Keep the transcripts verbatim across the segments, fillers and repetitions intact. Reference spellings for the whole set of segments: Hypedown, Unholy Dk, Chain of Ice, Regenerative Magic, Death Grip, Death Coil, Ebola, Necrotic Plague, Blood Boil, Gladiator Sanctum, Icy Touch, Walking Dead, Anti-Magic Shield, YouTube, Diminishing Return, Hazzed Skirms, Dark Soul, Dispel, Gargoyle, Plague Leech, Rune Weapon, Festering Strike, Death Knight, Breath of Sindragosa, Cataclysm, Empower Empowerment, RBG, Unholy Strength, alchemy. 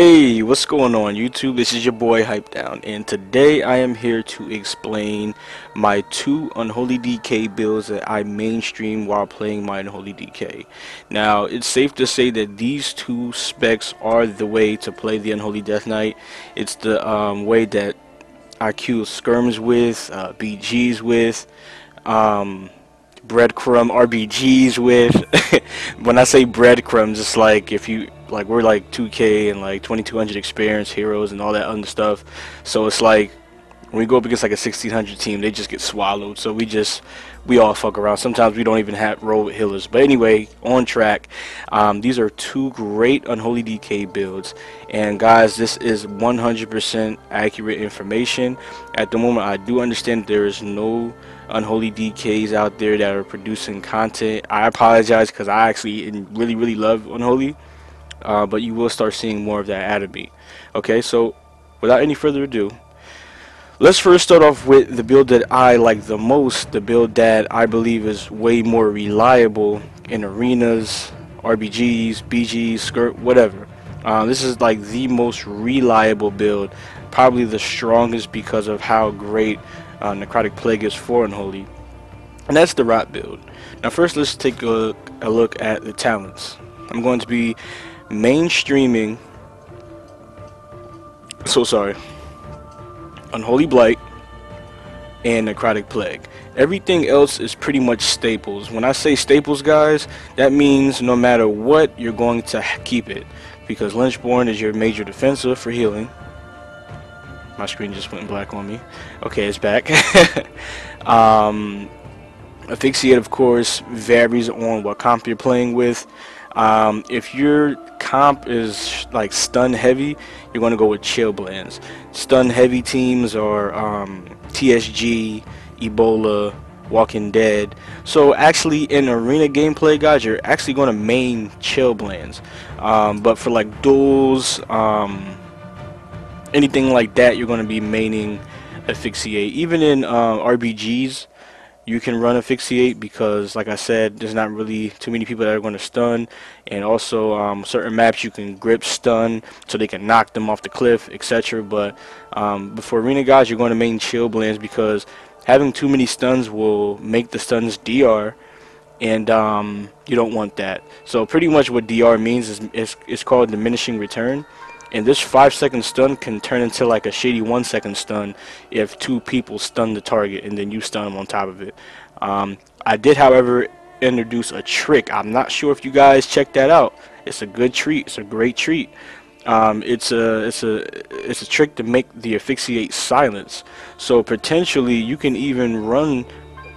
Hey, what's going on YouTube? This is your boy Hypedown, and today I am here to explain my two Unholy D K builds that I mainstream while playing my Unholy D K. Now, it's safe to say that these two specs are the way to play the Unholy Death Knight. It's the um, way that I queue skirms with, uh, B Gs with, um... breadcrumb R B Gs with. When I say breadcrumbs, it's like if you like we're like two K and like twenty-two hundred experience heroes and all that other stuff, so it's like when we go up against like a sixteen hundred team, they just get swallowed. So we just we all fuck around. Sometimes we don't even have roll with healers. But anyway, on track, um, these are two great Unholy D K builds. And guys, this is one hundred percent accurate information. At the moment, I do understand there is no Unholy D Ks out there that are producing content. I apologize because I actually really, really love Unholy. Uh, but you will start seeing more of that out of me. Okay, so without any further ado, let's first start off with the build that I like the most, the build that I believe is way more reliable in arenas, R B Gs, B Gs, skirt, whatever. Uh, this is like the most reliable build, probably the strongest because of how great uh, Necrotic Plague is for Unholy, and that's the Rot build. Now first let's take a look, a look at the talents. I'm going to be mainstreaming, so sorry, Unholy Blight and Necrotic Plague. Everything else is pretty much staples. When I say staples, guys, that means no matter what, you're going to keep it, because Lichborne is your major defensive for healing. My screen just went black on me. Okay, it's back. um, Asphyxiate, of course, varies on what comp you're playing with. Um, if your comp is like stun heavy, you're going to go with Chill Blends. Stun heavy teams are um, T S G, Ebola, Walking Dead. So actually in arena gameplay, guys, you're actually going to main Chill Blends. Um, but for like duels, um, anything like that, you're going to be maining Asphyxiate. Even in uh, R B Gs, you can run Asphyxiate because, like I said, there's not really too many people that are going to stun, and also um, certain maps you can grip stun so they can knock them off the cliff, et cetera. But um, before arena, guys, you're going to main Chill Blends because having too many stuns will make the stuns D R, and um, you don't want that. So pretty much what D R means is it's, it's called Diminishing Return. And this five second stun can turn into like a shitty one second stun if two people stun the target and then you stun them on top of it. Um, I did, however, introduce a trick. I'm not sure if you guys checked that out. It's a good treat. It's a great treat. Um, it's a it's a it's a trick to make the Asphyxiate silence. So potentially you can even run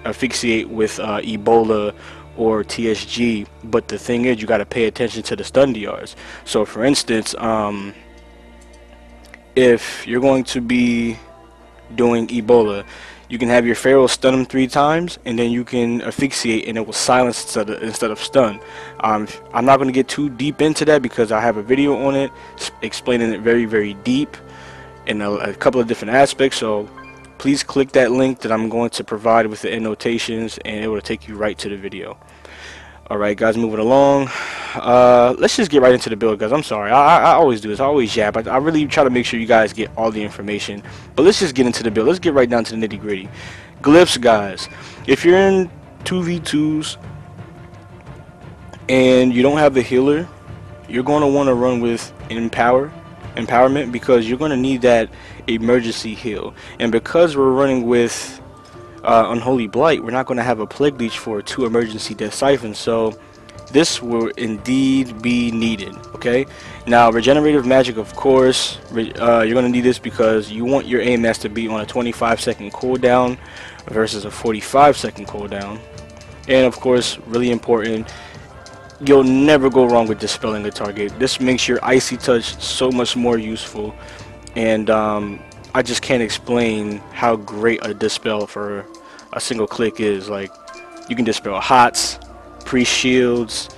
Asphyxiate with uh, Ebola or T S G, but the thing is you got to pay attention to the stun D Rs. So for instance, um, if you're going to be doing Ebola, you can have your Feral stun him three times and then you can Asphyxiate and it will silence instead of, instead of stun. Um, I'm not going to get too deep into that because I have a video on it explaining it very very deep in a, a couple of different aspects, so please click that link that I'm going to provide with the annotations and it will take you right to the video. Alright guys, moving along. Uh, let's just get right into the build, guys. I'm sorry. I, I always do this. I always jab. I, I really try to make sure you guys get all the information. But let's just get into the build. Let's get right down to the nitty gritty. Glyphs, guys. If you're in two v twos and you don't have the healer, you're going to want to run with Empower Empowerment because you're going to need that emergency heal. And because we're running with uh, Unholy Blight, we're not going to have a Plague Leech for two emergency death siphons, so this will indeed be needed. Okay, now Regenerative Magic, of course, uh, you're going to need this because you want your A M S to be on a twenty-five second cooldown versus a forty-five second cooldown. And of course, really important, you'll never go wrong with dispelling a target. This makes your Icy Touch so much more useful, and um, I just can't explain how great a dispel for a single click is. Like, you can dispel HOTS, pre-shields,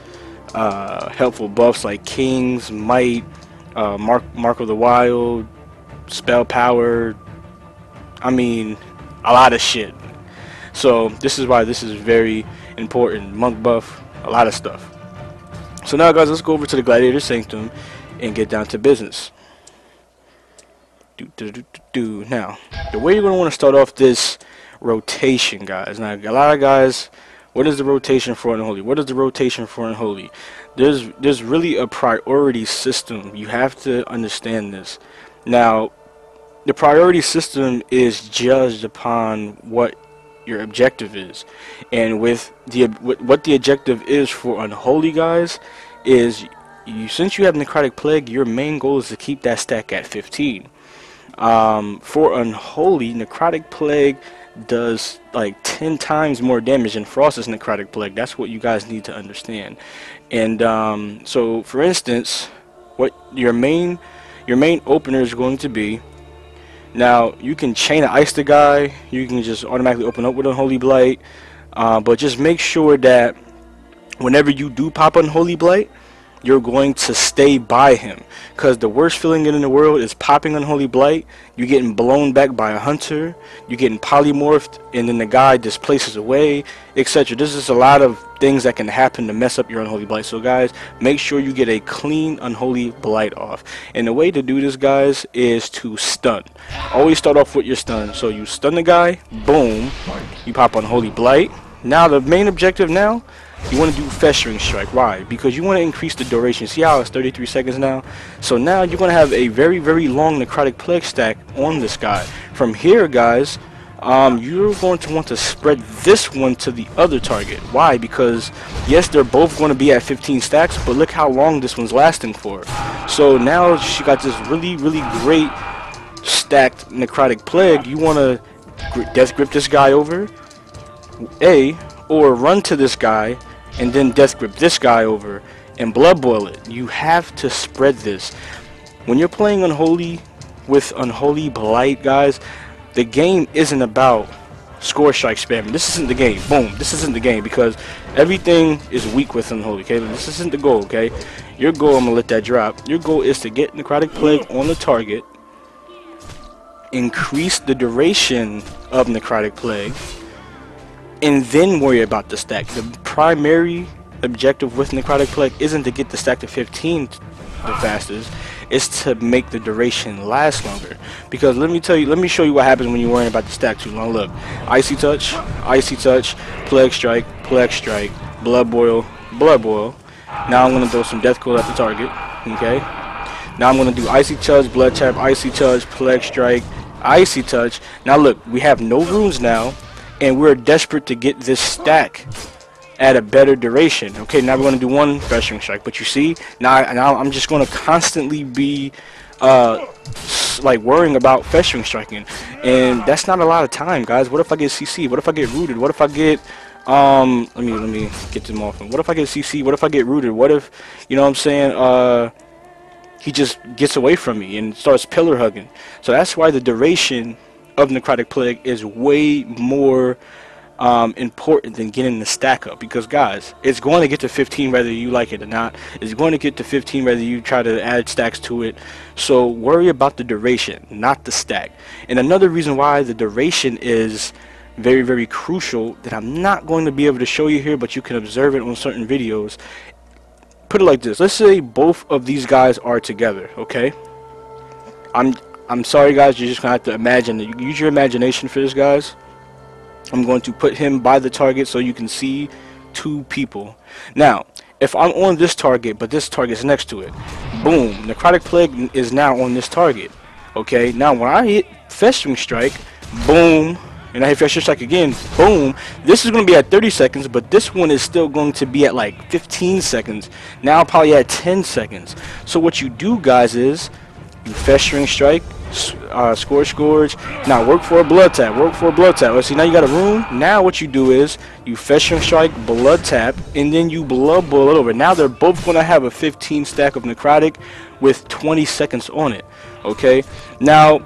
uh, helpful buffs like King's, Might, uh, Mark, Mark of the Wild, Spell Power, I mean, a lot of shit. So this is why this is very important. Monk buff, a lot of stuff. So now guys, let's go over to the Gladiator Sanctum and get down to business. Do, do, do, do. Now, the way you're going to want to start off this rotation, guys. Now, a lot of guys, what is the rotation for Unholy? What is the rotation for Unholy? There's, there's really a priority system. You have to understand this. Now, the priority system is judged upon what your objective is. And with the what the objective is for Unholy, guys, is you, since you have Necrotic Plague, your main goal is to keep that stack at fifteen. Um, for Unholy, Necrotic Plague does like ten times more damage than Frost's Necrotic Plague. That's what you guys need to understand. And um, so, for instance, what your main your main opener is going to be. Now, you can chain an ice the guy, you can just automatically open up with Unholy Blight, uh, but just make sure that whenever you do pop Unholy Blight, you're going to stay by him, because the worst feeling in the world is popping Unholy Blight, you're getting blown back by a hunter, you're getting polymorphed, and then the guy displaces away, et cetera. This is a lot of things that can happen to mess up your Unholy Blight. So guys, make sure you get a clean Unholy Blight off. And the way to do this, guys, is to stun. Always start off with your stun. So you stun the guy, boom, you pop Unholy Blight. Now the main objective now, you want to do Festering Strike. Why? Because you want to increase the duration. See how it's thirty-three seconds now? So now you're going to have a very, very long Necrotic Plague stack on this guy. From here, guys, um, you're going to want to spread this one to the other target. Why? Because, yes, they're both going to be at fifteen stacks, but look how long this one's lasting for. So now she got this really, really great stacked Necrotic Plague. You want to Death Grip this guy over, A, or run to this guy, and then Death Grip this guy over and Blood Boil it. You have to spread this. When you're playing Unholy with Unholy Blight, guys, the game isn't about Scourge Strike spamming. This isn't the game. Boom. This isn't the game, because everything is weak with Unholy, okay? This isn't the goal, okay? Your goal, I'm going to let that drop. Your goal is to get Necrotic Plague on the target, increase the duration of Necrotic Plague, and then worry about the stack. The primary objective with Necrotic Plague isn't to get the stack to fifteen the fastest, it's to make the duration last longer. Because let me tell you, let me show you what happens when you're worrying about the stack too long. Look, Icy Touch, Icy Touch, Plague Strike, Plague Strike, Blood Boil, Blood Boil. Now I'm gonna throw some Death Coil at the target, okay? Now I'm gonna do Icy Touch, Blood Tap, Icy Touch, Plague Strike, Icy Touch. Now look, we have no runes now, and we're desperate to get this stack at a better duration. Okay, now we're going to do one Festering Strike. But you see, now, now I'm just going to constantly be uh, like worrying about Festering Striking. And that's not a lot of time, guys. What if I get C C? What if I get rooted? What if I get... Um, let me let me get them off. What if I get C C? What if I get rooted? What if, you know what I'm saying, uh, he just gets away from me and starts pillar hugging? So that's why the duration of Necrotic Plague is way more um, important than getting the stack up, because guys, it's going to get to fifteen whether you like it or not. It's going to get to fifteen whether you try to add stacks to it. So worry about the duration, not the stack. And another reason why the duration is very, very crucial that I'm not going to be able to show you here, but you can observe it on certain videos. Put it like this. Let's say both of these guys are together, okay? I'm I'm sorry, guys, you're just going to have to imagine. Use your imagination for this, guys. I'm going to put him by the target so you can see two people. Now, if I'm on this target, but this target's next to it, boom, Necrotic Plague is now on this target. Okay, now when I hit Festering Strike, boom, and I hit Festering Strike again, boom, this is going to be at thirty seconds, but this one is still going to be at like fifteen seconds. Now probably at ten seconds. So what you do, guys, is you Festering Strike, uh, Scourge, Scourge. Now work for a Blood Tap, work for a Blood Tap. Let's see, now you got a Rune. Now what you do is you Festering Strike, Blood Tap, and then you Blood Boil it over. Now they're both going to have a fifteen stack of Necrotic with twenty seconds on it. Okay? Now,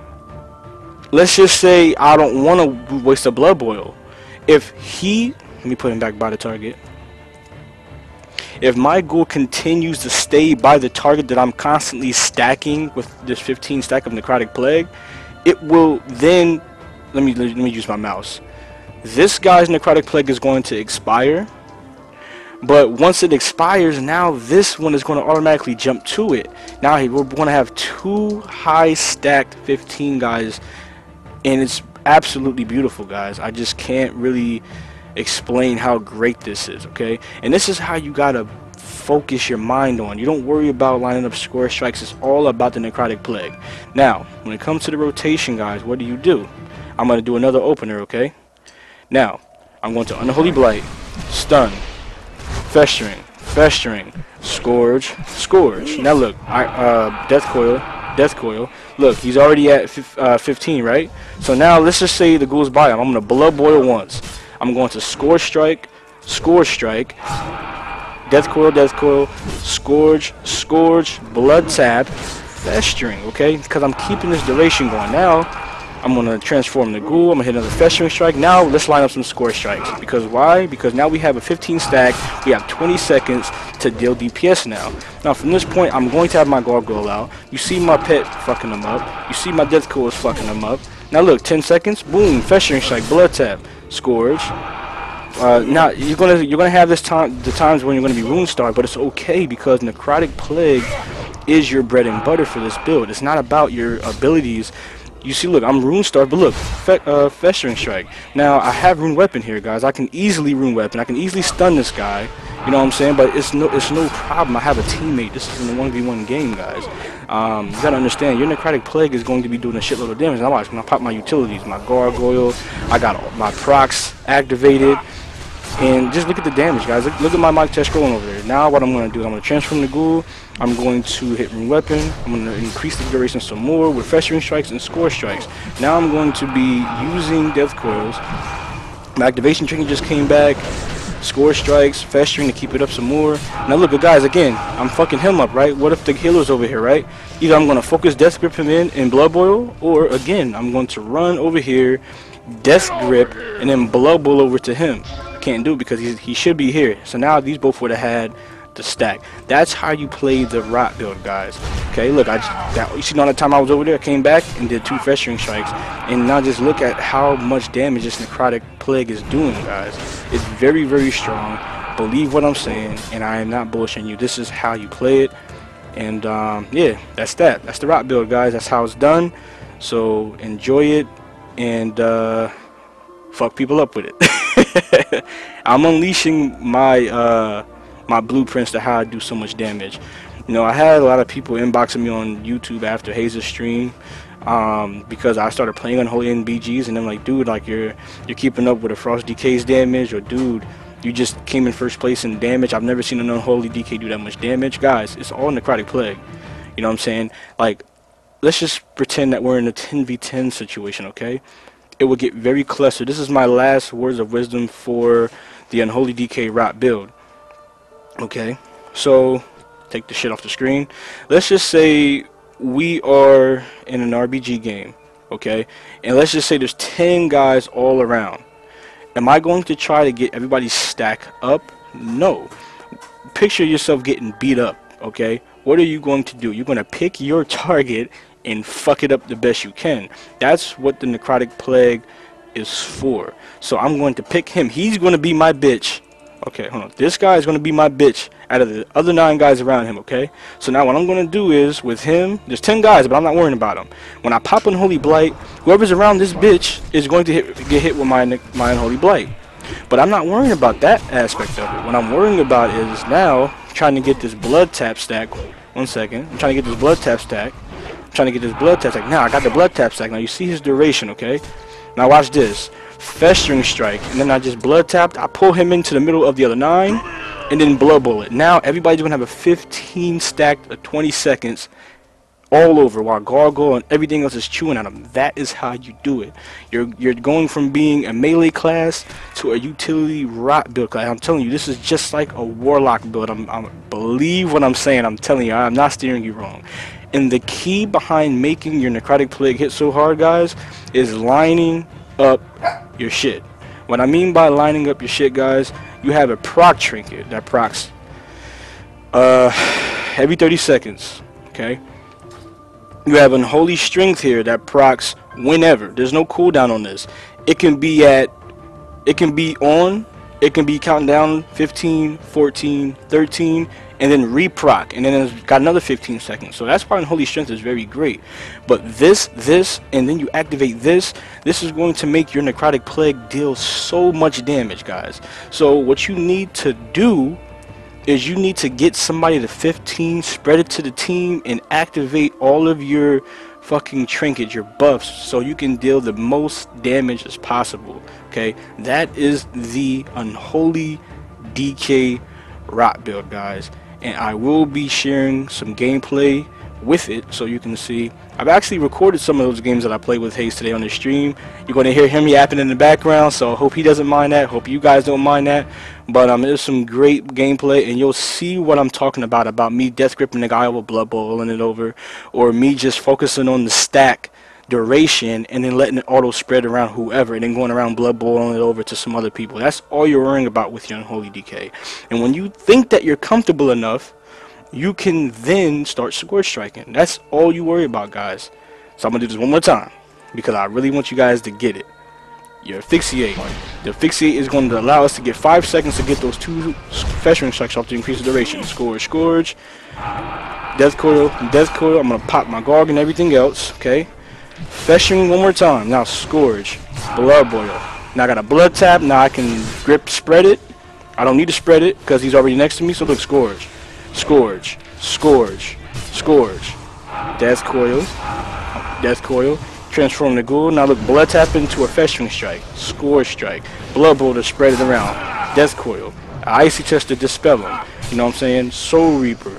let's just say I don't want to waste a Blood Boil. If he... Let me put him back by the target. If my ghoul continues to stay by the target that I'm constantly stacking with this fifteen stack of Necrotic Plague, it will then, let me let me use my mouse. This guy's Necrotic Plague is going to expire, But once it expires, now this one is going to automatically jump to it. Now we're going to have two high stacked fifteen guys, and it's absolutely beautiful, guys. I just can't really explain how great this is, okay? And this is how you got to focus your mind on. You don't worry about lining up Scourge Strikes. It's all about the Necrotic Plague. Now, when it comes to the rotation, guys, what do you do? I'm going to do another opener, okay? Now, I'm going to Unholy Blight, Stun, Festering, Festering, Scourge, Scourge. Now look, I, uh, Death Coil, Death Coil. Look, he's already at fifteen, right? So now let's just say the ghouls buy him. I'm gonna Blood Boil once. I'm going to Scourge Strike, Scourge Strike, Death Coil, Death Coil, Scourge, Scourge, Blood Tap, Festering. Okay, because I'm keeping this duration going. Now I'm gonna transform the ghoul. I'm gonna hit another Festering Strike. Now let's line up some Scourge Strikes. Because why? Because now we have a fifteen stack. We have twenty seconds to deal D P S now. Now from this point, I'm going to have my Gargoyle out. You see my pet fucking them up. You see my Death Coil is fucking them up. Now look, ten seconds. Boom, Festering Strike, Blood Tap, Scourge. Uh, now you're gonna you're gonna have this time the times when you're gonna be Rune Star, but it's okay because Necrotic Plague is your bread and butter for this build. It's not about your abilities. You see, look, I'm Rune Star, but look, fe uh, Festering Strike. Now, I have Rune Weapon here, guys. I can easily Rune Weapon. I can easily stun this guy. You know what I'm saying? But it's no, it's no problem. I have a teammate. This isn't a one v one game, guys. Um, you gotta understand, your Necrotic Plague is going to be doing a shitload of damage. Now, watch, when I pop my utilities, my Gargoyle, I got all my procs activated. And just look at the damage, guys. Look, look at my mic test scrolling over there. Now what I'm going to do is I'm going to transform the ghoul. I'm going to hit Rune Weapon. I'm going to increase the duration some more with Festering Strikes and Scourge Strikes. Now I'm going to be using Death Coils. My activation trigger just came back. Scourge Strikes, Festering to keep it up some more. Now look, guys, again, I'm fucking him up, right? What if the healer's over here, right? Either I'm going to focus Death Grip him in and Blood Boil, or again, I'm going to run over here, Death Grip, and then Blood Boil over to him. Can't do it because he's, he should be here. So now these both would have had the stack. That's how you play the rot build, guys. Okay, look, I just, that, you see all the time I was over there, I came back and did two Festering Strikes, and now just look at how much damage this Necrotic Plague is doing, guys. It's very, very strong. Believe what I'm saying, and I am not bullshitting you. This is how you play it, and um, yeah, that's that. That's the rot build, guys. That's how it's done. So enjoy it, and uh, fuck people up with it. I'm unleashing my uh, my blueprints to how I do so much damage. You know, I had a lot of people inboxing me on YouTube after Hazel's stream um, because I started playing Unholy N B Gs, and I'm like, dude, like you're you're keeping up with a Frost D K's damage, or dude, you just came in first place in damage. I've never seen an Unholy D K do that much damage, guys. It's all Necrotic Plague. You know what I'm saying? Like, let's just pretend that we're in a ten v ten situation, okay? It will get very clustered. This is my last words of wisdom for the Unholy D K rot build. Okay, so take the shit off the screen. Let's just say we are in an R B G game, okay? And let's just say there's ten guys all around. Am I going to try to get everybody's stack up? No. Picture yourself getting beat up, okay? What are you going to do? You're going to pick your target and fuck it up the best you can. That's what the Necrotic Plague is for. So I'm going to pick him. He's going to be my bitch. Okay, hold on. This guy is going to be my bitch out of the other nine guys around him, okay? So now what I'm going to do is, with him, there's ten guys, but I'm not worrying about them. When I pop Unholy Blight, whoever's around this bitch is going to hit, get hit with my, my Unholy Blight. But I'm not worrying about that aspect of it. What I'm worrying about is now trying to get this Blood Tap stack. One second. I'm trying to get this Blood Tap stack. Trying to get this Blood Tap stack. Now I got the Blood Tap stack. Now you see his duration, okay? Now watch this. Festering Strike, and then I just Blood Tapped. I pull him into the middle of the other nine, and then Blood Boil it. Now everybody's gonna have a fifteen stacked of twenty seconds all over while Gargoyle and everything else is chewing at them. That is how you do it. You're you're going from being a melee class to a utility rot build class. I'm telling you, this is just like a Warlock build. I'm, I'm believe what I'm saying. I'm telling you, I'm not steering you wrong. And the key behind making your Necrotic Plague hit so hard, guys, is lining up your shit. What I mean by lining up your shit, guys, you have a proc trinket that procs uh, every thirty seconds, okay? You have Unholy Strength here that procs whenever. There's no cooldown on this. It can be at, it can be on, it can be counting down fifteen, fourteen, thirteen, and then reproc, and then it's got another fifteen seconds. So that's why Unholy Strength is very great. But this, this, and then you activate this, this is going to make your Necrotic Plague deal so much damage, guys. So what you need to do is you need to get somebody to fifteen, spread it to the team, and activate all of your fucking trinkets, your buffs, so you can deal the most damage as possible. Okay, that is the Unholy D K rot build, guys, and I will be sharing some gameplay with it so you can see. I've actually recorded some of those games that I played with Hayes today on the stream. You're going to hear him yapping in the background, so I hope he doesn't mind that. Hope you guys don't mind that. But um, there's some great gameplay, and you'll see what I'm talking about, about me Death Gripping the guy with Blood Boiling it over, or me just focusing on the stack duration and then letting it auto spread around whoever and then going around Blood Boiling it over to some other people. That's all you're worrying about with your Unholy D K. And when you think that you're comfortable enough, you can then start Scourge Striking. That's all you worry about, guys. So I'm gonna do this one more time because I really want you guys to get it. Your Asphyxiate. The Asphyxiate is going to allow us to get five seconds to get those two Festering Strikes off to increase the duration. Scourge, Scourge, Death Coil, Death Coil. I'm gonna pop my Garg and everything else. Okay, Festering one more time. Now Scourge, Blood Boil. Now I got a Blood Tap. Now I can grip spread it. I don't need to spread it because he's already next to me. So look, Scourge. Scourge, Scourge, Scourge, Death Coil, Death Coil, transform the ghoul. Now look, Blood Tap into a Festering Strike, Scourge Strike, Blood Bowl to spread it around, Death Coil, Icy Touch to dispel him, you know what I'm saying, Soul Reaper,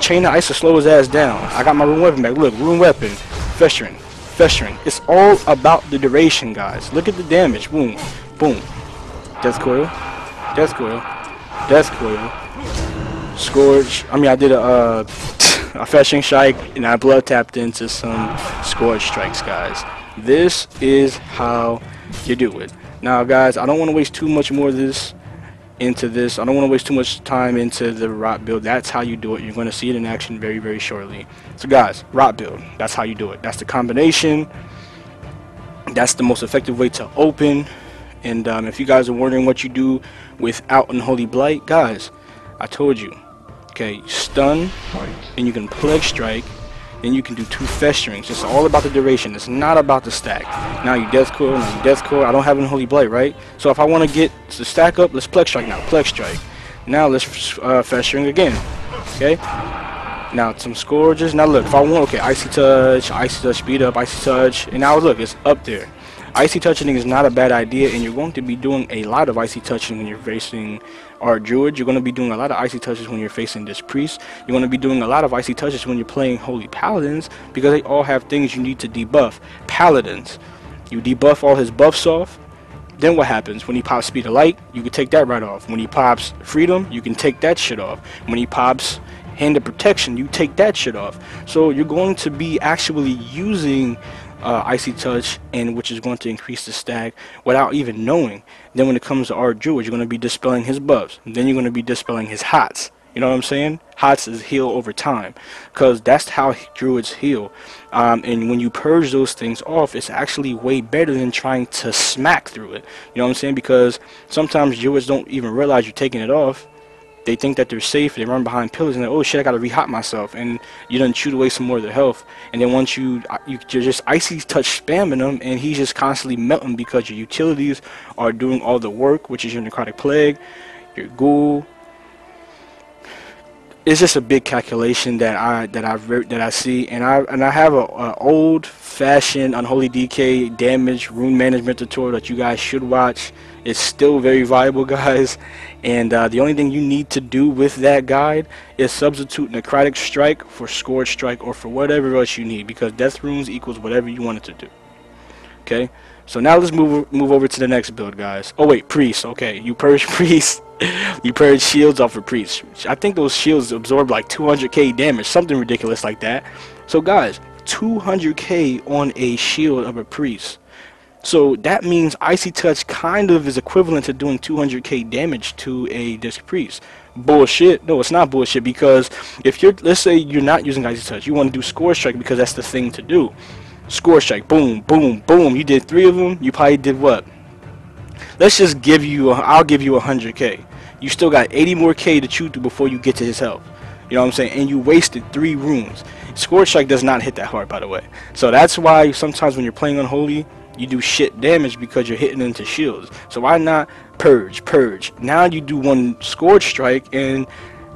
Chain of Ice to slow his ass down. I got my Rune Weapon back, look, Rune Weapon, Festering, Festering. It's all about the duration, guys. Look at the damage, boom, boom, Death Coil, Death Coil, Death Coil, Scourge. I mean, I did a, uh, a Festering Strike, and I Blood Tapped into some Scourge Strikes, guys. This is how you do it. Now, guys, I don't want to waste too much more of this into this. I don't want to waste too much time into the rot build. That's how you do it. You're going to see it in action very, very shortly. So, guys, rot build. That's how you do it. That's the combination. That's the most effective way to open. And um, if you guys are wondering what you do without Unholy Blight, guys, I told you. Okay, you stun, and you can Plague Strike, and you can do two Festerings. It's all about the duration. It's not about the stack. Now you Death Coil, now you Death Coil. I don't have Unholy Blight, right? So if I want to get the stack up, let's Plague Strike now. Plague Strike. Now let's uh, Festering again. Okay? Now some Scourges. Now look, if I want, okay, Icy Touch, Icy Touch, Speed Up, Icy Touch. And now look, it's up there. Icy Touching is not a bad idea, and you're going to be doing a lot of Icy Touching when you're facing our Druid. You're going to be doing a lot of Icy Touches when you're facing this Priest. You're going to be doing a lot of Icy Touches when you're playing Holy Paladins, because they all have things you need to debuff. Paladins, you debuff all his buffs off, then what happens? When he pops Speed of Light, you can take that right off. When he pops Freedom, you can take that shit off. When he pops Hand of Protection, you take that shit off. So you're going to be actually using Uh, Icy Touch, and which is going to increase the stack without even knowing. Then when it comes to our Druid, you're going to be dispelling his buffs, and then you're going to be dispelling his hots. You know what I'm saying? Hots is heal over time, because that's how Druids heal. Um, and when you purge those things off, it's actually way better than trying to smack through it. You know what I'm saying? Because sometimes Druids don't even realize you're taking it off. They think that they're safe, they run behind pillars, and they're, oh shit, I gotta re-hot myself, and you done chewed away some more of their health, and then once you, you're just Icy Touch spamming them, and he's just constantly melting, because your utilities are doing all the work, which is your Necrotic Plague, your ghoul. It's just a big calculation that I that I that I see, and I and I have a, a old-fashioned Unholy D K damage rune management tutorial that you guys should watch. It's still very viable, guys, and uh, the only thing you need to do with that guide is substitute Necrotic Strike for Scourge Strike or for whatever else you need, because death runes equals whatever you want it to do. Okay, so now let's move move over to the next build, guys. Oh wait, Priest. Okay, you purge Priest. You purge shields off of Priest. I think those shields absorb like two hundred K damage, something ridiculous like that. So guys, two hundred K on a shield of a Priest. So that means Icy Touch kind of is equivalent to doing two hundred K damage to a disc Priest. Bullshit. No, it's not bullshit, because if you're, let's say you're not using Icy Touch, you want to do Scourge Strike because that's the thing to do. Scourge Strike, boom, boom, boom. You did three of them. You probably did what? Let's just give you, a, I'll give you one hundred K. You still got eighty more K to chew through before you get to his health. You know what I'm saying? And you wasted three runes. Scourge Strike does not hit that hard, by the way. So that's why sometimes when you're playing Unholy, you do shit damage because you're hitting into shields. So why not purge, purge? Now you do one Scourge Strike and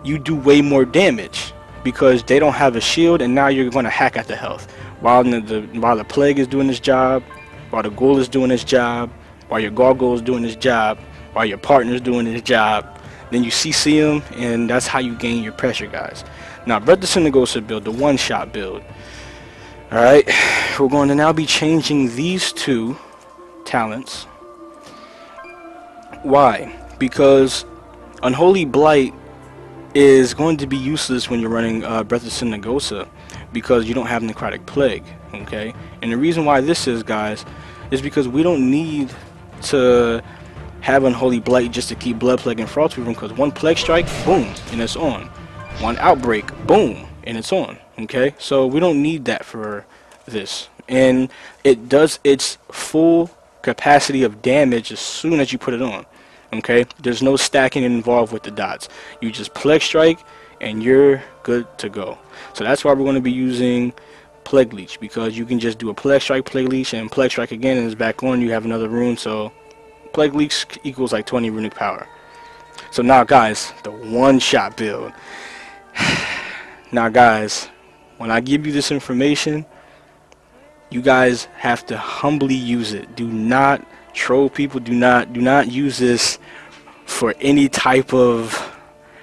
you do way more damage because they don't have a shield, and now you're going to hack at the health. While the, the, while the Plague is doing its job, while the Ghoul is doing its job, while your Gargoyle is doing its job, while your partner's doing its job, then you C C them, and that's how you gain your pressure, guys. Now, Breath of Sindragosa build, the one-shot build. Alright, we're going to now be changing these two talents. Why? Because Unholy Blight is going to be useless when you're running uh, Breath of Sindragosa, because you don't have Necrotic Plague, okay? And the reason why this is, guys, is because we don't need to have Unholy Blight just to keep Blood Plague and Frostweaver, because one Plague Strike, boom, and it's on. One Outbreak, boom, and it's on. Okay, so we don't need that for this, and it does its full capacity of damage as soon as you put it on. Okay, there's no stacking involved with the dots. You just Plague Strike and you're good to go. So that's why we're going to be using Plague Leech, because you can just do a Plague Strike, Plague Leech, and Plague Strike again, and it's back on. You have another rune, so Plague Leech equals like twenty runic power. So now, guys, the one-shot build. Now, guys, when I give you this information, you guys have to humbly use it. Do not troll people. Do not, do not use this for any type of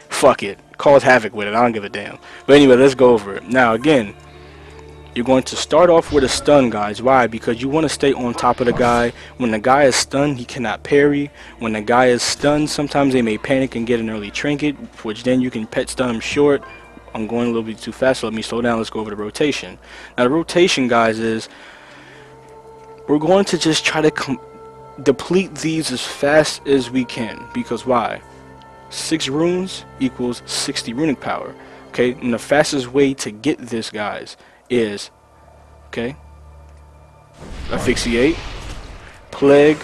fuck it. Cause havoc with it. I don't give a damn. But anyway, let's go over it. Now, again, you're going to start off with a stun, guys. Why? Because you want to stay on top of the guy. When the guy is stunned, he cannot parry. When the guy is stunned, sometimes they may panic and get an early trinket, which then you can pet stun him short. I'm going a little bit too fast, so let me slow down. Let's go over the rotation. Now, the rotation, guys, is we're going to just try to com deplete these as fast as we can. Because why? Six runes equals sixty runic power. Okay, and the fastest way to get this, guys, is, okay, Asphyxiate, Plague,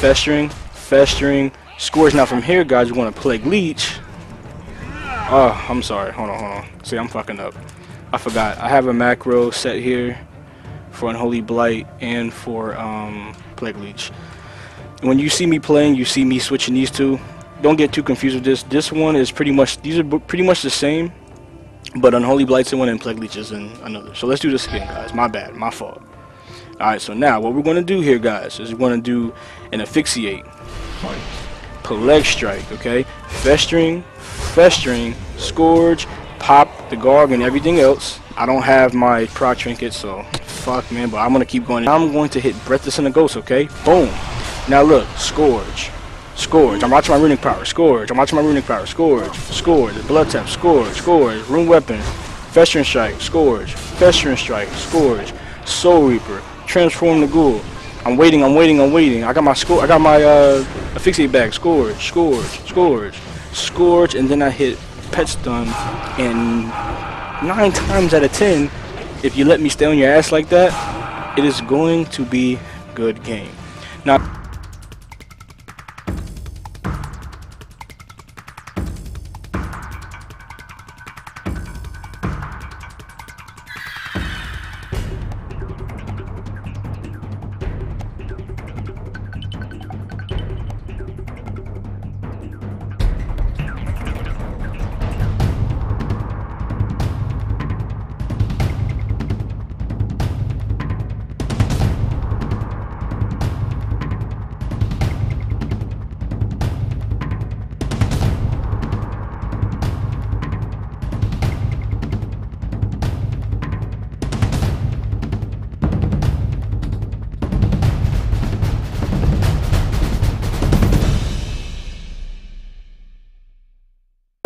Festering, Festering, Scourge. Now from here, guys, you want to Plague Leech. Oh, I'm sorry, hold on, hold on, see, I'm fucking up, I forgot, I have a macro set here for Unholy Blight and for um, Plague Leech. When you see me playing, you see me switching these two. Don't get too confused with this. This one is pretty much, these are pretty much the same, but Unholy Blight's in one and Plague Leech is in another. So let's do this again, guys. My bad. My fault. Alright, so now what we're going to do here, guys, is we're going to do an Asphyxiate, Plague Strike, okay? Festering, Festering, Scourge, Pop, the Garg, and everything else. I don't have my proc trinket, so fuck, man, but I'm going to keep going. I'm going to hit Breath of Sindragosa, okay? Boom. Now look, Scourge. Scourge, I'm watching my runic power, Scourge, I'm watching my runic power, Scourge, Scourge, Blood Tap, Scourge, Scourge, Rune Weapon, Festering Strike, Scourge, Festering Strike, Scourge, Soul Reaper, Transform the Ghoul. I'm waiting, I'm waiting, I'm waiting. I got my score, I got my uh Asphyxiate bag, Scourge, Scourge, Scourge, Scourge, and then I hit Pet Stun, and nine times out of ten, if you let me stay on your ass like that, it is going to be good game. Now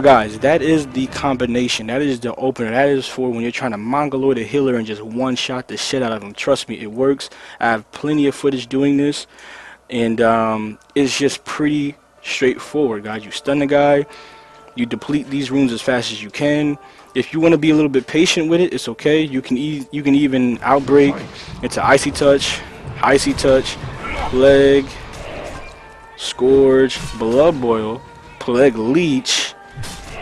guys, that is the combination, that is the opener, that is for when you're trying to mongoloid a healer and just one shot the shit out of them. Trust me, it works. I have plenty of footage doing this, and um, it's just pretty straightforward, guys. You stun the guy, you deplete these runes as fast as you can. If you want to be a little bit patient with it, it's okay. You can, e you can even Outbreak into Icy Touch, Icy Touch, Plague, Scourge, Blood Boil, Plague Leech,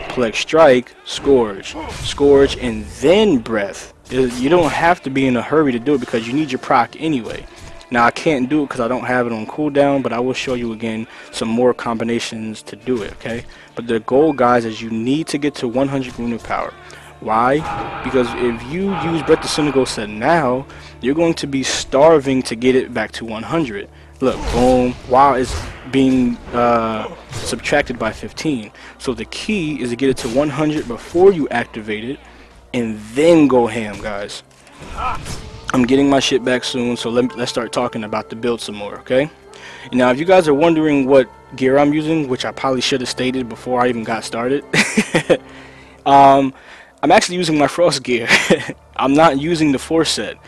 Plague Strike, Scourge, Scourge, and then Breath. You don't have to be in a hurry to do it because you need your proc anyway. Now I can't do it because I don't have it on cooldown, but I will show you again some more combinations to do it, okay? But the goal, guys, is you need to get to one hundred runic power. Why? Because if you use Breath of Sindragosa now, you're going to be starving to get it back to one hundred. Look, boom, wow, it's being uh, subtracted by fifteen. So the key is to get it to one hundred before you activate it, and then go ham, guys. I'm getting my shit back soon, so let, let's start talking about the build some more, okay? Now, if you guys are wondering what gear I'm using, which I probably should have stated before I even got started, um, I'm actually using my Frost gear. I'm not using the Force set.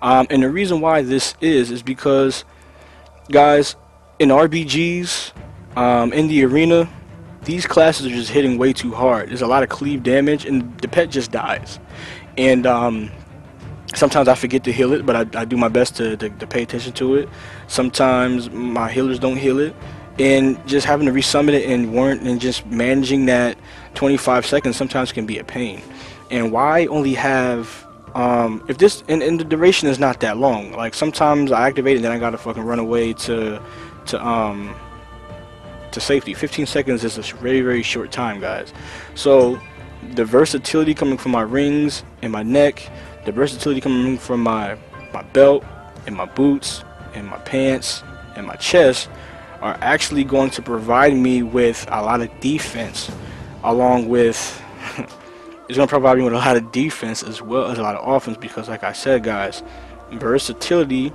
Um, and the reason why this is, is because, guys, in R B Gs, um, in the arena, these classes are just hitting way too hard. There's a lot of cleave damage, and the pet just dies. And, um... sometimes I forget to heal it, but I, I do my best to, to, to pay attention to it. Sometimes my healers don't heal it, and just having to resummon it and warrant and just managing that twenty-five seconds sometimes can be a pain. And why only have um if this and, and the duration is not that long. Like sometimes I activate it and then I gotta fucking run away to to um to safety. fifteen seconds is a very very short time, guys. So the versatility coming from my rings and my neck, the versatility coming from my my belt and my boots and my pants and my chest are actually going to provide me with a lot of defense, along with it's going to provide me with a lot of defense as well as a lot of offense, because like I said, guys, versatility,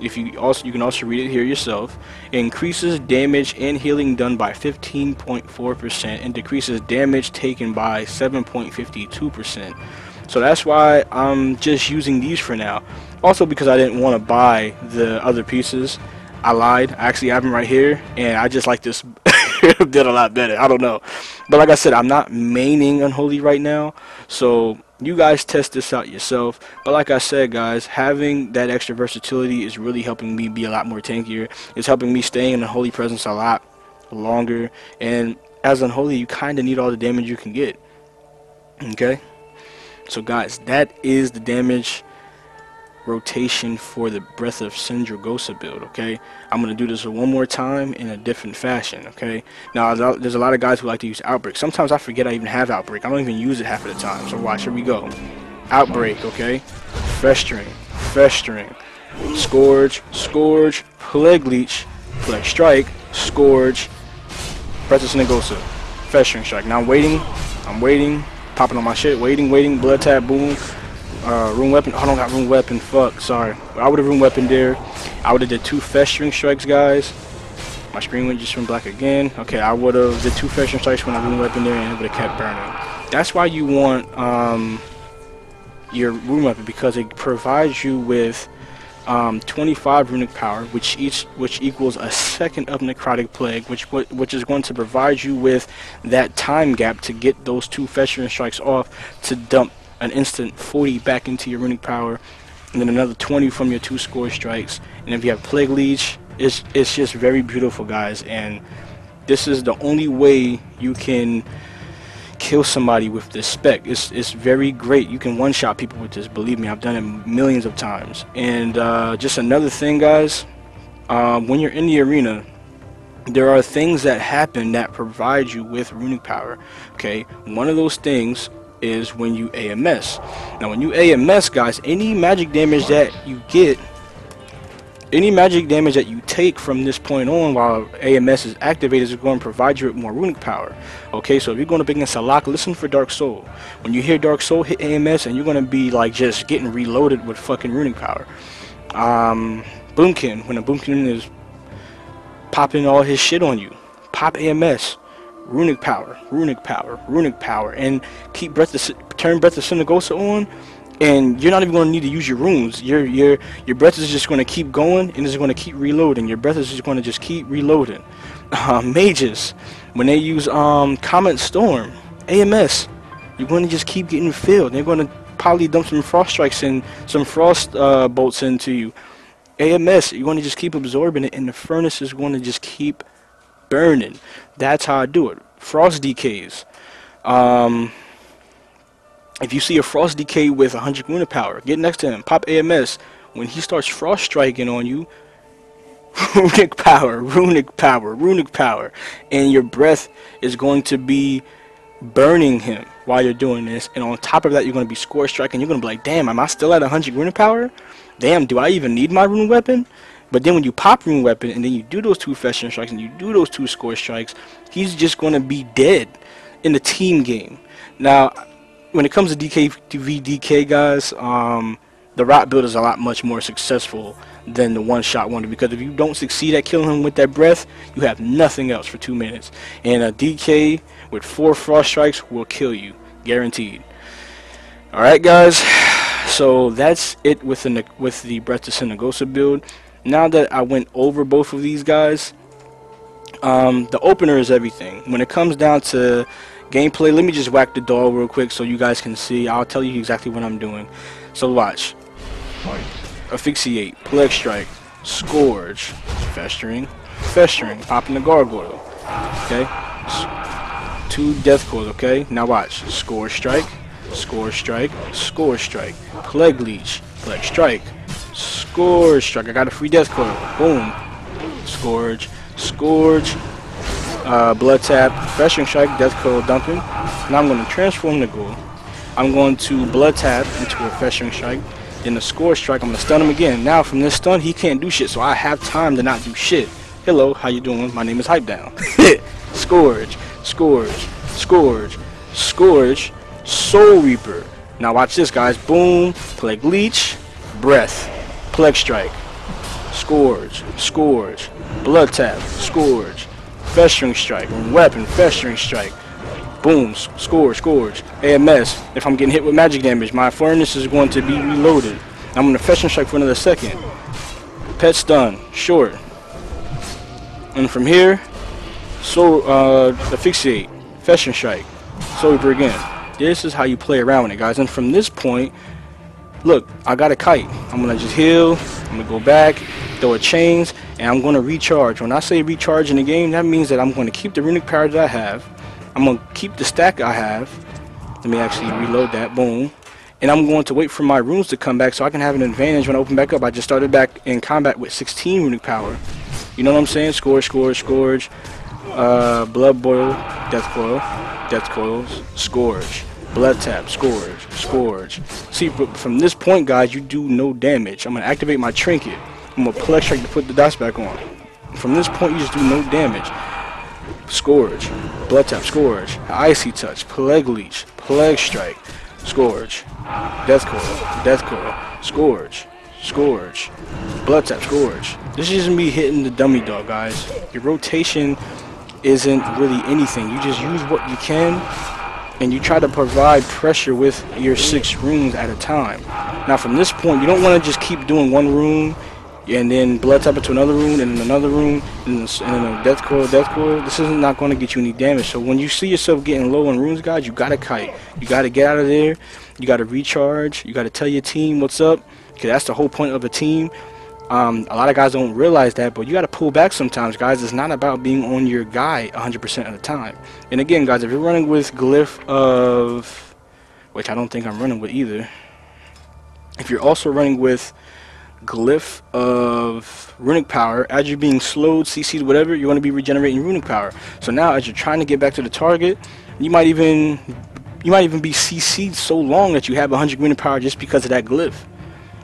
if you also you can also read it here yourself, increases damage and healing done by fifteen point four percent and decreases damage taken by seven point five two percent. So that's why I'm just using these for now. Also because I didn't want to buy the other pieces. I lied. I actually have them right here. And I just like this did a lot better. I don't know. But like I said, I'm not maining Unholy right now. So you guys test this out yourself. But like I said, guys, having that extra versatility is really helping me be a lot more tankier. It's helping me stay in Unholy presence a lot longer. And as Unholy, you kind of need all the damage you can get. Okay? So guys, that is the damage rotation for the Breath of Sindragosa build, okay? I'm going to do this one more time in a different fashion, okay? Now, there's a lot of guys who like to use Outbreak. Sometimes I forget I even have Outbreak. I don't even use it half of the time, so watch. Here we go. Outbreak, okay? Festering, Festering, Scourge, Scourge, Plague Leech, Plague Strike, Scourge, Breath of Sindragosa, Festering Strike. Now I'm waiting, I'm waiting. Popping on my shit, waiting, waiting, blood tap, boom, uh, rune weapon. Oh, I don't got rune weapon, fuck, sorry. I would have rune weapon there. I would have did two Festering Strikes, guys. My screen went just went black again. Okay, I would have did two Festering Strikes when I rune weapon there, and it would have kept burning. That's why you want um, your rune weapon, because it provides you with um, twenty-five runic power, which each which equals a second of Necrotic Plague, which which is going to provide you with that time gap to get those two Festering Strikes off to dump an instant forty back into your runic power, and then another twenty from your two Scourge Strikes. And if you have Plague Leech, it's it's just very beautiful, guys. And this is the only way you can kill somebody with this spec. It's, it's very great. You can one-shot people with this. Believe me, I've done it millions of times. And uh, just another thing, guys, um, when you're in the arena, there are things that happen that provide you with runic power, okay? One of those things is when you A M S. Now, when you A M S, guys, any magic damage that you get, any magic damage that you take from this point on while A M S is activated is going to provide you with more runic power. Okay, so if you're going up against a lock, listen for Dark Soul. When you hear Dark Soul, hit A M S, and you're going to be like just getting reloaded with fucking runic power. Um, Boomkin, when a Boomkin is popping all his shit on you, pop A M S, runic power, runic power, runic power, and keep breath of, turn Breath of Sindragosa on. And you're not even going to need to use your runes. Your your your breath is just going to keep going, and it's going to keep reloading. Your breath is just going to just keep reloading. Uh, mages, when they use um Comet Storm, A M S, you're going to just keep getting filled. They're going to probably dump some Frost Strikes and some Frost uh, bolts into you. A M S, you're going to just keep absorbing it, and the furnace is going to just keep burning. That's how I do it. Frost D Ks. Um, if you see a Frost D K with one hundred Runa power, get next to him, pop A M S. When he starts Frost Striking on you, Runic Power, Runic Power, Runic Power. And your breath is going to be burning him while you're doing this. And on top of that, you're going to be Scourge Striking. You're going to be like, damn, am I still at one hundred Runic Power? Damn, do I even need my Rune Weapon? But then when you pop Rune Weapon and then you do those two Festering Strikes and you do those two Scourge Strikes, he's just going to be dead in the team game. Now, when it comes to D K v D K, guys, um, the Rot build is a lot much more successful than the one-shot wonder, because if you don't succeed at killing him with that breath, you have nothing else for two minutes. And a D K with four Frost Strikes will kill you, guaranteed. Alright, guys, so that's it with the, with the Breath of Sindragosa build. Now that I went over both of these guys, um, the opener is everything. When it comes down to gameplay, let me just whack the dog real quick so you guys can see. I'll tell you exactly what I'm doing. So watch. Asphyxiate, Plague Strike, Scourge, Festering, Festering, popping the Gargoyle, okay? Two Death Coils, okay? Now watch. Scourge Strike, Scourge Strike, Scourge Strike, Plague Leech, Plague Strike, Scourge Strike. I got a free Death Coil. Boom. Scourge. Scourge. Uh, blood Tap. Festering Strike. Death Coil dumping. Now I'm going to transform the ghoul. I'm going to Blood Tap into a Festering Strike. Then a Scourge Strike. I'm going to stun him again. Now from this stun, he can't do shit, so I have time to not do shit. Hello, how you doing? My name is Hypedown. Scourge. Scourge. Scourge. Scourge. Soul Reaper. Now watch this, guys. Boom. Plague Leech. Breath. Plague Strike, Scourge, Scourge, Blood Tap, Scourge, Festering Strike, Weapon, Festering Strike, boom, Scourge, Scourge, A M S. If I'm getting hit with magic damage, my furnace is going to be reloaded. I'm going to Festering Strike for another second. Pet Stun, short. And from here, so, uh, Asphyxiate, Festering Strike, Soul Reaper again. This is how you play around with it, guys. And from this point, look, I got a kite. I'm going to just heal. I'm going to go back, throw a chains, and I'm going to recharge. When I say recharge in the game, that means that I'm going to keep the runic power that I have. I'm going to keep the stack I have. Let me actually reload that. Boom. And I'm going to wait for my runes to come back so I can have an advantage when I open back up. I just started back in combat with sixteen runic power. You know what I'm saying? Scourge, Scourge, Scourge. Uh, Blood Boil, Death Coil, Death Coils, Scourge. Blood Tap, Scourge, Scourge. See, but from this point, guys, you do no damage. I'm going to activate my trinket. I'm going to Plague Strike to put the dice back on. From this point, you just do no damage. Scourge, Blood Tap, Scourge, Icy Touch, Plague Leech, Plague Strike, Scourge, Death Coil, Death Coil, Scourge, Scourge, Blood Tap, Scourge. This isn't me hitting the dummy dog, guys. Your rotation isn't really anything. You just use what you can, and you try to provide pressure with your six runes at a time. Now from this point, you don't want to just keep doing one rune, and then Blood Tap into another rune, and then another rune, and then a Death Coil, Death Coil. This is not going to get you any damage. So when you see yourself getting low on runes, guys, you got to kite. You got to get out of there. You got to recharge. You got to tell your team what's up, because that's the whole point of a team. Um, a lot of guys don't realize that, but you got to pull back sometimes, guys. It's not about being on your guy one hundred percent of the time. And again, guys, if you're running with Glyph of... which I don't think I'm running with either. If you're also running with Glyph of Runic Power, as you're being slowed, C C'd, whatever, you're going to be regenerating Runic Power. So now, as you're trying to get back to the target, you might even you might even be C C'd so long that you have one hundred Runic Power just because of that Glyph.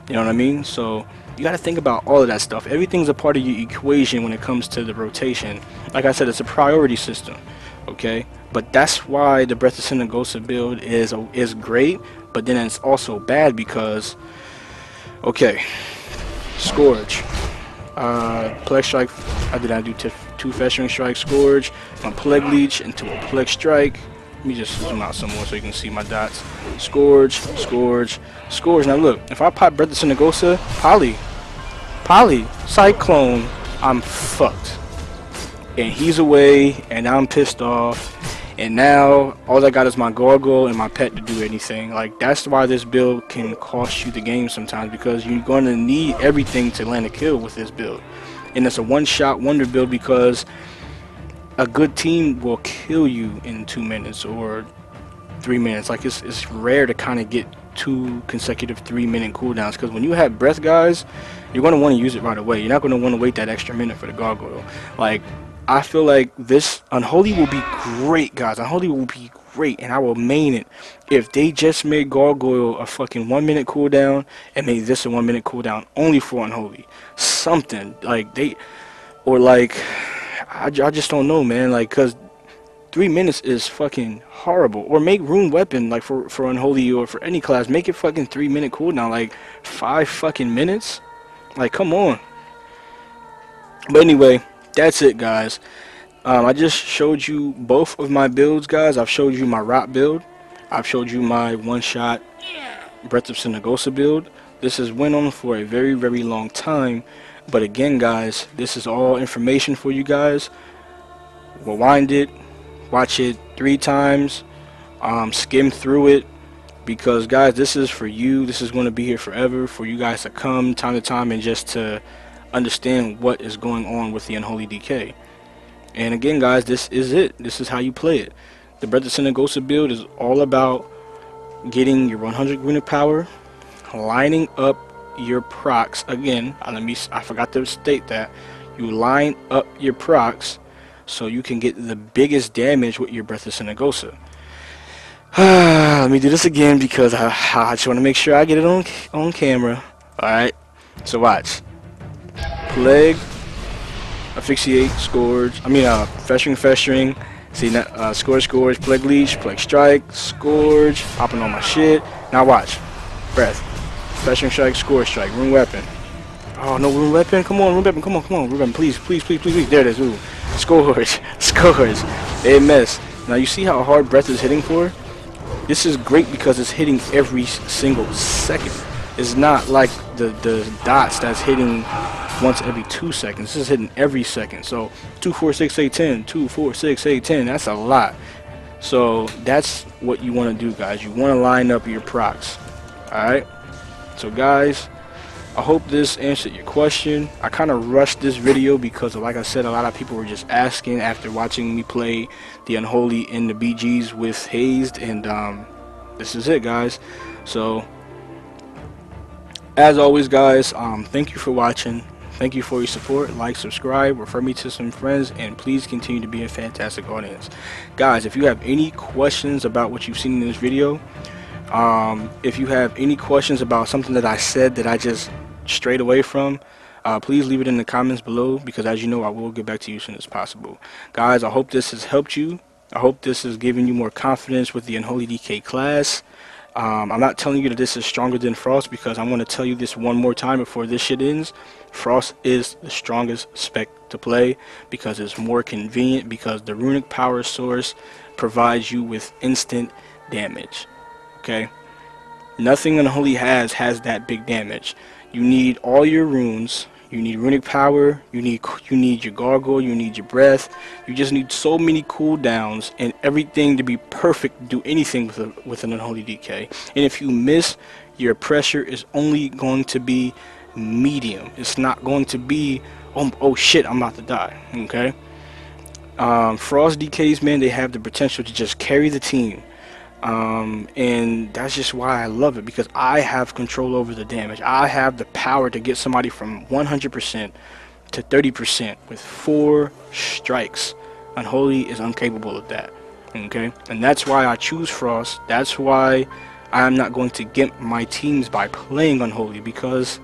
You know what I mean? So you gotta think about all of that stuff. Everything's a part of your equation when it comes to the rotation. Like I said, it's a priority system, okay? But that's why the Breath of Sindragosa build is a, is great, but then it's also bad because, okay, Scourge, uh, Plague Strike. I did not do two Festering Strike, Scourge, from Plague Leech into a Plague Strike. Let me just zoom out some more so you can see my dots. Scourge, Scourge, Scourge. Now look, if I pop Breath of Sindragosa, Poly, Poly, Cyclone, I'm fucked. And he's away, and I'm pissed off. And now, all I got is my Gargoyle and my pet to do anything. Like, that's why this build can cost you the game sometimes, because you're going to need everything to land a kill with this build. And it's a one-shot wonder build because a good team will kill you in two minutes or three minutes. Like it's it's rare to kind of get two consecutive three minute cooldowns, because when you have breath guys, you're going to want to use it right away. You're not going to want to wait that extra minute for the gargoyle. Like I feel like this unholy will be great, guys. Unholy will be great, and I will main it if they just made gargoyle a fucking one minute cooldown and made this a one minute cooldown only for unholy. Something like they or like I, I just don't know, man. Like because three minutes is fucking horrible. Or make Rune Weapon, like for, for Unholy or for any class, make it fucking three minute cooldown, like five fucking minutes? Like, come on. But anyway, that's it, guys. Um, I just showed you both of my builds, guys. I've showed you my Rot build. I've showed you my one-shot Breath of Sindragosa build. This has went on for a very, very long time. But again, guys, this is all information for you guys. Rewind it. Watch it three times, um, skim through it, because guys, this is for you. This is going to be here forever for you guys to come time to time and just to understand what is going on with the Unholy D K. And again, guys, this is it. This is how you play it. The Breath of Sindragosa build is all about getting your one hundred unit power, lining up your procs. Again, let me, I forgot to state that. You line up your procs so you can get the biggest damage with your Breath of Sindragosa. Let me do this again because I, I just want to make sure I get it on on camera. Alright, so watch. Plague, Asphyxiate, Scourge, I mean uh, Festering, Festering, see, uh, Scourge, Scourge, Plague Leech, Plague Strike, Scourge, popping on my shit. Now watch. Breath, Festering Strike, Scourge Strike, Rune Weapon. Oh, no Rune Weapon, come on Rune Weapon, come on, come on Rune Weapon, please, please, please, please, please, there it is, ooh. Scourge, Scourge, they miss. Now you see how hard breath is hitting for? This is great because it's hitting every single second. It's not like the, the dots that's hitting once every two seconds. This is hitting every second. So two, four, six, eight, ten, two, four, six, eight, ten, that's a lot. So that's what you want to do, guys. You want to line up your procs. Alright? So guys, I hope this answered your question. I kind of rushed this video because, like I said, a lot of people were just asking after watching me play the Unholy in the B Gs with Hazed, and um, this is it, guys. So, as always, guys, um, thank you for watching. Thank you for your support. Like, subscribe, refer me to some friends, and please continue to be a fantastic audience. Guys, if you have any questions about what you've seen in this video, um, if you have any questions about something that I said that I just strayed away from, uh, please leave it in the comments below, because as you know, I will get back to you as soon as possible. Guys, I hope this has helped you. I hope this has given you more confidence with the Unholy D K class. Um, I'm not telling you that this is stronger than Frost, because I'm going to tell you this one more time before this shit ends. Frost is the strongest spec to play because it's more convenient, because the runic power source provides you with instant damage. Okay, nothing Unholy has has that big damage. You need all your runes, you need runic power, you need you need your gargoyle, you need your breath. You just need so many cooldowns and everything to be perfect to do anything with a, with an Unholy D K. And if you miss, your pressure is only going to be medium. It's not going to be oh, oh shit, I'm about to die. Okay, um, Frost D Ks, man, they have the potential to just carry the team. Um, and that's just why I love it, because I have control over the damage. I have the power to get somebody from one hundred percent to thirty percent with four strikes. Unholy is incapable of that. Okay, and that's why I choose Frost. That's why I'm not going to gimp my teams by playing Unholy, because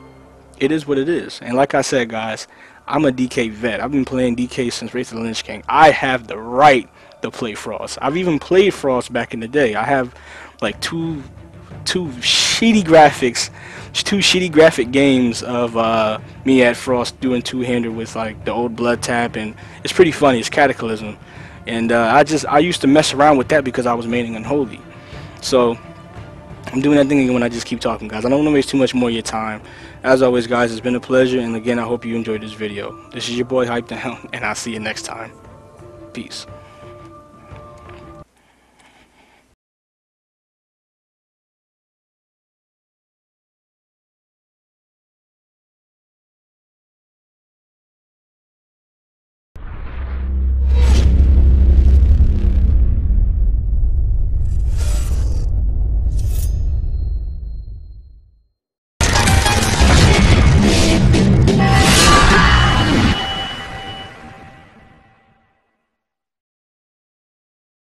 it is what it is. And like I said, guys, I'm a D K vet. I've been playing D K since Wraith of the Lich King. I have the right to play Frost. I've even played Frost back in the day. I have like two two shitty graphics, two shitty graphic games of uh, me at Frost doing two-hander with like the old Blood Tap, and it's pretty funny. It's Cataclysm, and uh, I just I used to mess around with that because I was maining Unholy. So I'm doing that thing again when I just keep talking, guys. I don't want to waste too much more of your time. As always, guys, it's been a pleasure, and again, I hope you enjoyed this video. This is your boy Hypedown, and I'll see you next time. Peace.